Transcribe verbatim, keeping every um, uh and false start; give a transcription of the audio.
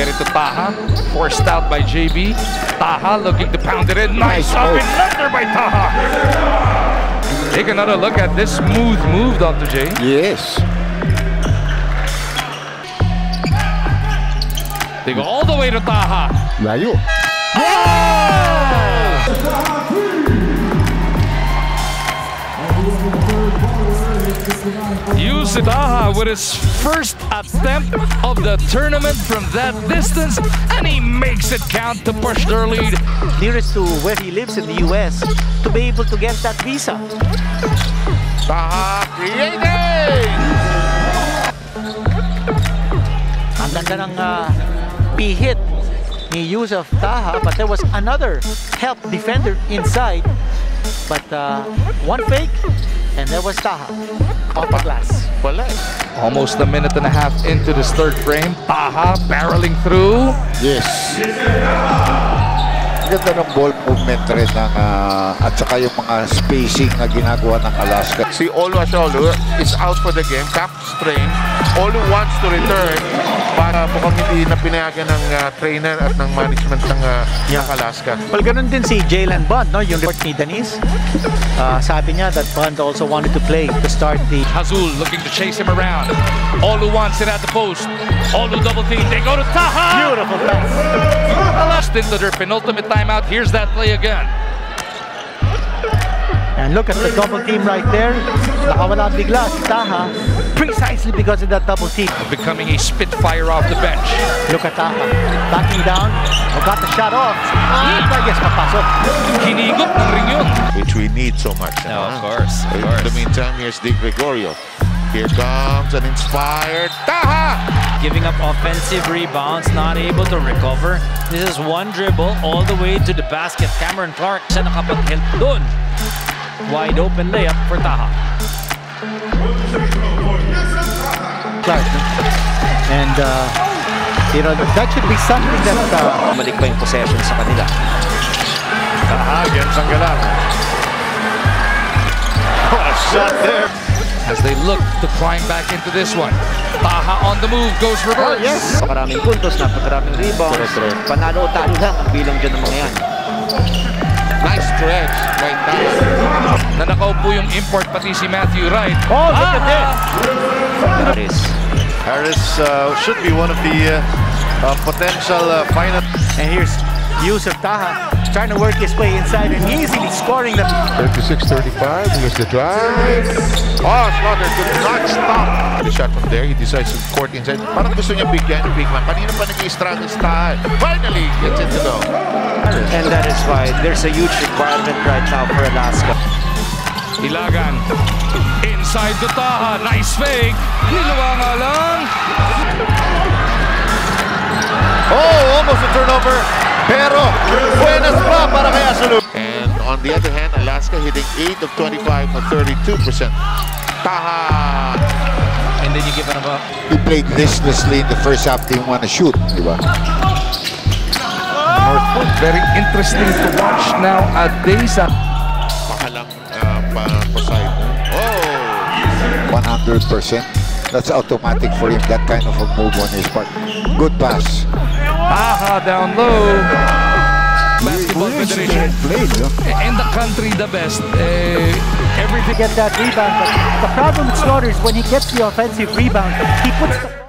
get it to Taha. Forced out by J B. Taha looking to pound it in. Nice, nice up and left there by Taha. Take another look at this smooth move, Doctor J. Yes. They go all the way to Taha. Now you. Yousef Taha with his first attempt of the tournament from that distance, and he makes it count to push their lead. Nearest to where he lives in the U S to be able to get that visa. Taha creating! Ang ganda ng p-hit ni Yousef Taha, but there was another help defender inside. But uh, one fake, and there was Taha off the glass. Almost a minute and a half into this third frame. Taha barreling through. Yes. Ganda ng ball movement rin ng, uh, at saka yung mga spacing na ginagawa ng Alaska. Si Olu Ashaolu is out for the game. Cap strain. Olu wants to return para mukhang hindi na pinayagan ng uh, trainer at ng management ng uh, yeah. Alaska. Well, ganun din si Jaylen Bund, no? Yung report ni Denise. Uh, sabi niya that Bund also wanted to play to start the... Hazul looking to chase him around. Olu wants it at the post. Olu double team. They go to Taha! Beautiful pass. Last into their penultimate timeout. Here's that play again. And look at the double team right there. Nakawala bigla si Taha precisely because of that double team. Becoming a spitfire off the bench. Look at Taha. Backing down. Oh, got the shot off. Ah, yes, papasok. Kinigop ng ring yun. Which we need so much. No, huh? Of course. Of course. In the meantime, here's Dick Vigorio. Here comes an inspired Taha! Giving up offensive rebounds, not able to recover. This is one dribble all the way to the basket. Cameron Clark, siya nakapaghil doon. Wide open layup for Taha. Clark. And, uh, you know, that should be something that... Uh, Malik pa yung possession sa kanila. Taha against ang galang. What a shot there! As they look to climb back into this one. Taha on the move, goes reverse. Oh, yes. Napakaraming puntos, napakaraming rebounds. Panalo o talo lang ang bilang dyan ng mga yan. Nice stretch right there. Na nakaupo yung import pati si Matthew Wright. Oh, look at this. Harris. Harris uh, should be one of the uh, uh, potential uh, final. And here's Yousef Taha trying to work his way inside and easily scoring them. thirty-six thirty-five, here's the drive. Oh, Slaughter could not stop. The shot from there, he decides to court inside. Parang gusto niya bigyan yung big man. Kanina pa nag-i-struggle style. Finally, gets it to go. And that is why there's a huge requirement right now for Alaska. Ilagan, inside the Taha. Nice fake. Niluwanga lang. Oh, almost a turnover. Pero, buenas pa para kay Ashaolu. And on the other hand, Alaska hitting eight of twenty-five at thirty-two percent. Taha! And then you give it up. He played listlessly in the first half. They didn't want to shoot, diba? Oh! Very interesting to watch now at Deza. Pahalang uh, pa side. Oh! one hundred percent. That's automatic for him. That kind of a move on his part. Good pass. Taha down low. Basketball Federation played, yeah? In the country the best. Uh, everything. Get that rebound. But the problem with Slaughter is when he gets the offensive rebound, he puts. The